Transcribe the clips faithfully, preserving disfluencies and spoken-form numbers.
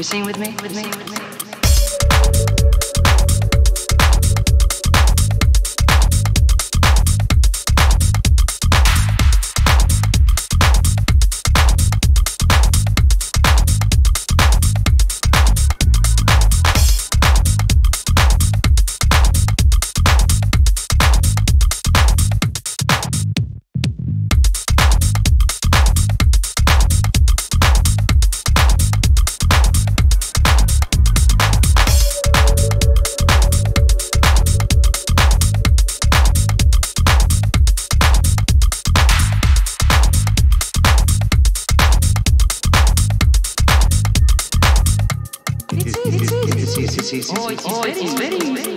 You sing with me? With me? With me? Oh, it's, oh, it's very, it's very, very.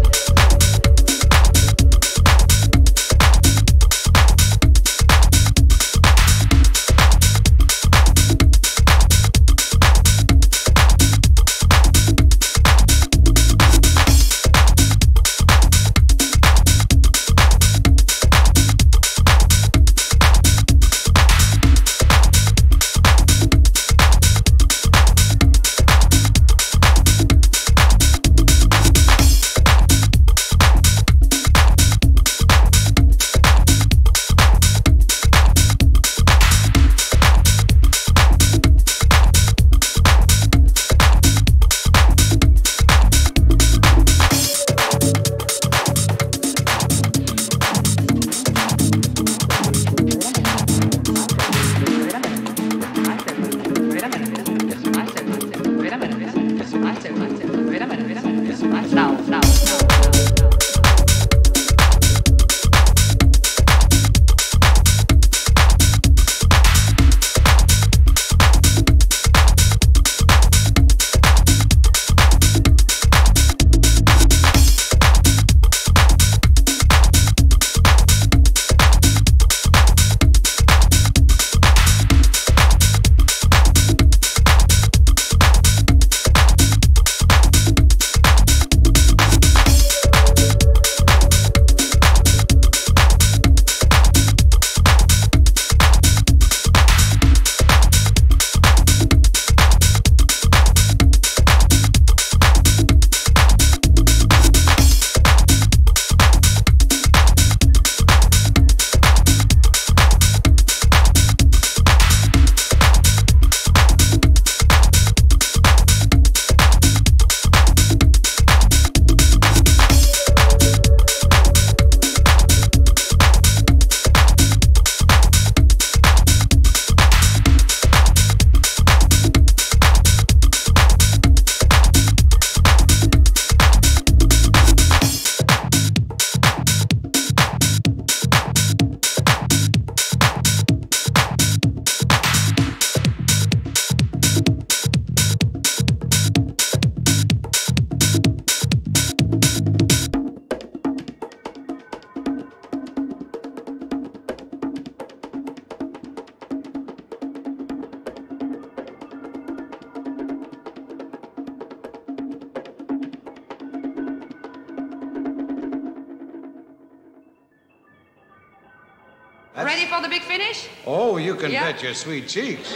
Ready for the big finish? Oh, you can yeah. bet your sweet cheeks.